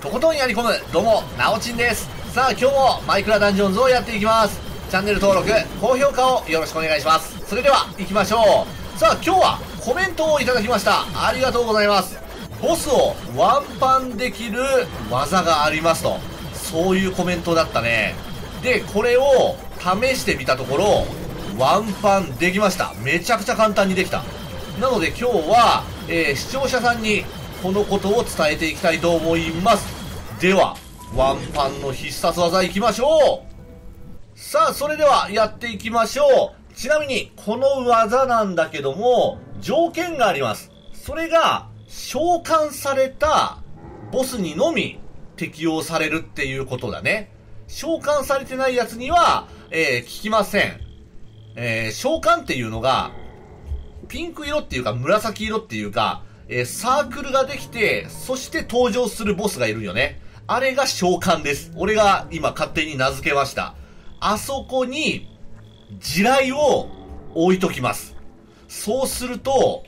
とことんやり込む。どうも、なおちんです。さあ、今日もマイクラダンジョンズをやっていきます。チャンネル登録、高評価をよろしくお願いします。それでは行きましょう。さあ、今日はコメントをいただきました。ありがとうございます。ボスをワンパンできる技がありますと、そういうコメントだったね。で、これを試してみたところ、ワンパンできました。めちゃくちゃ簡単にできた。なので今日は、視聴者さんにこのことを伝えていきたいと思います。では、ワンパンの必殺技いきましょう。さあ、それではやっていきましょう。ちなみにこの技なんだけども、条件があります。それが召喚されたボスにのみ適用されるっていうことだね。召喚されてないやつには、効きません。召喚っていうのがピンク色っていうか紫色っていうか、サークルができて、そして登場するボスがいるよね。あれが召喚です。俺が今勝手に名付けました。あそこに地雷を置いときます。そうすると、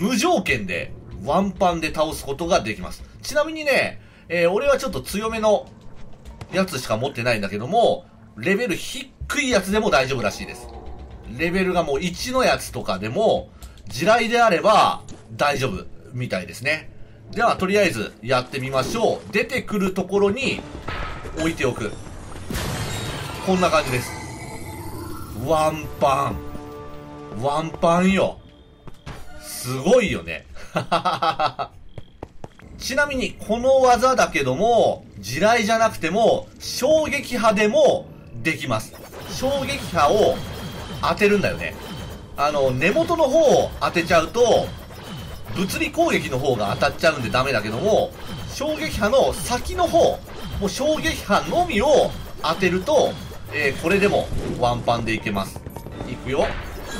無条件でワンパンで倒すことができます。ちなみにね、俺はちょっと強めのやつしか持ってないんだけども、レベル低いやつでも大丈夫らしいです。レベルがもう1のやつとかでも、地雷であれば大丈夫みたいですね。では、とりあえずやってみましょう。出てくるところに置いておく。こんな感じです。ワンパン。ワンパンよ。すごいよね。ちなみに、この技だけども、地雷じゃなくても、衝撃波でもできます。衝撃波を当てるんだよね。根元の方を当てちゃうと、物理攻撃の方が当たっちゃうんでダメだけども、衝撃波の先の方、もう衝撃波のみを当てると、これでもワンパンでいけます。いくよ。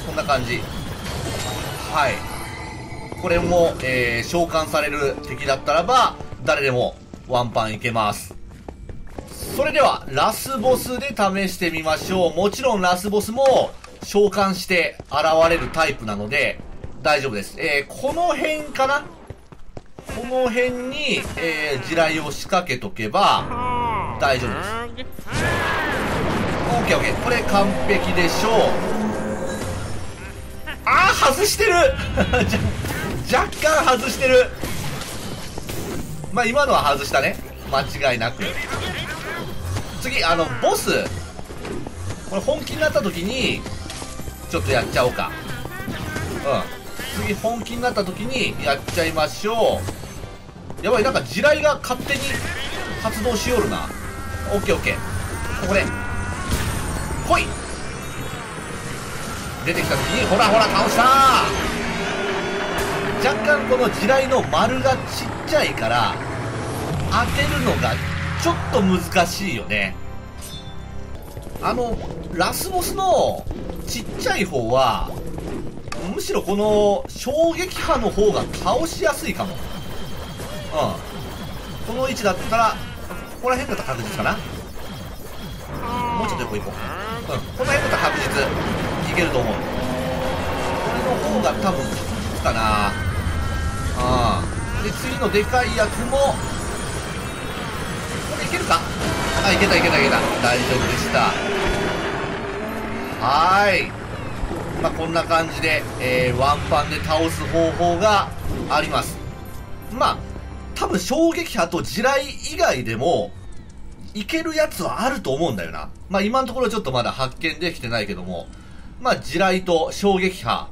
こんな感じ。はい。これも、召喚される敵だったらば、誰でもワンパンいけます。それでは、ラスボスで試してみましょう。もちろんラスボスも召喚して現れるタイプなので、大丈夫です。この辺かな？この辺に、地雷を仕掛けとけば、大丈夫です。OK。これ完璧でしょう。あー、外してる若干外してる。まあ、今のは外したね。間違いなく。次、ボス。これ本気になった時に、ちょっとやっちゃおうか。うん。次、本気になった時にやっちゃいましょう。やばい、なんか地雷が勝手に発動しよるな。OK。ここで来い。出てきた時にほらほら倒した。若干この地雷の丸がちっちゃいから当てるのがちょっと難しいよね。ラスボスのちっちゃい方はむしろこの衝撃波の方が倒しやすいかも。うん。この位置だったら、ここら辺だったら確実かな。もうちょっと横行こう。うん。この辺だったら確実。いけると思う。これの方が多分確実かな。うん。で、次のでかいやつも、これいけるか？あ、いけた。大丈夫でした。はーい。まあ、こんな感じで、ワンパンで倒す方法があります。まあ、多分衝撃波と地雷以外でも、いけるやつはあると思うんだよな。まあ、今のところちょっとまだ発見できてないけども、まあ、地雷と衝撃波、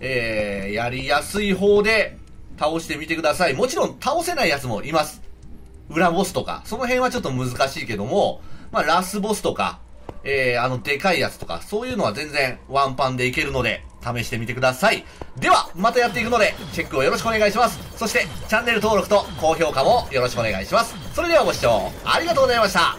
やりやすい方で倒してみてください。もちろん倒せないやつもいます。裏ボスとか、その辺はちょっと難しいけども、まあ、ラスボスとか、でかいやつとか、そういうのは全然ワンパンでいけるので、試してみてください。では、またやっていくので、チェックをよろしくお願いします。そして、チャンネル登録と高評価もよろしくお願いします。それではご視聴ありがとうございました。